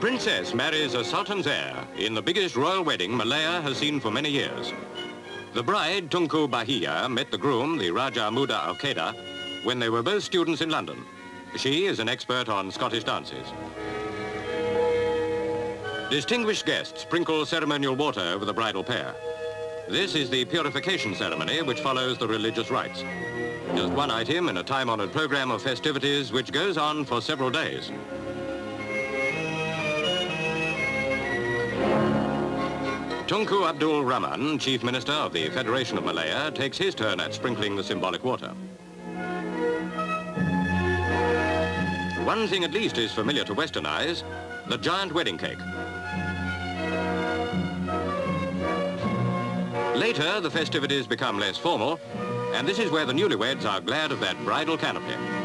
princess marries a sultan's heir in the biggest royal wedding Malaya has seen for many years. The bride, Tengku Bahiyah, met the groom, the Raja Muda of Kedah, when they were both students in London. She is an expert on Scottish dances. Distinguished guests sprinkle ceremonial water over the bridal pair. This is the purification ceremony which follows the religious rites. Just one item in a time-honored program of festivities which goes on for several days. Tunku Abdul Rahman, Chief Minister of the Federation of Malaya, takes his turn at sprinkling the symbolic water. One thing at least is familiar to Western eyes, the giant wedding cake. Later, the festivities become less formal, and this is where the newlyweds are glad of that bridal canopy.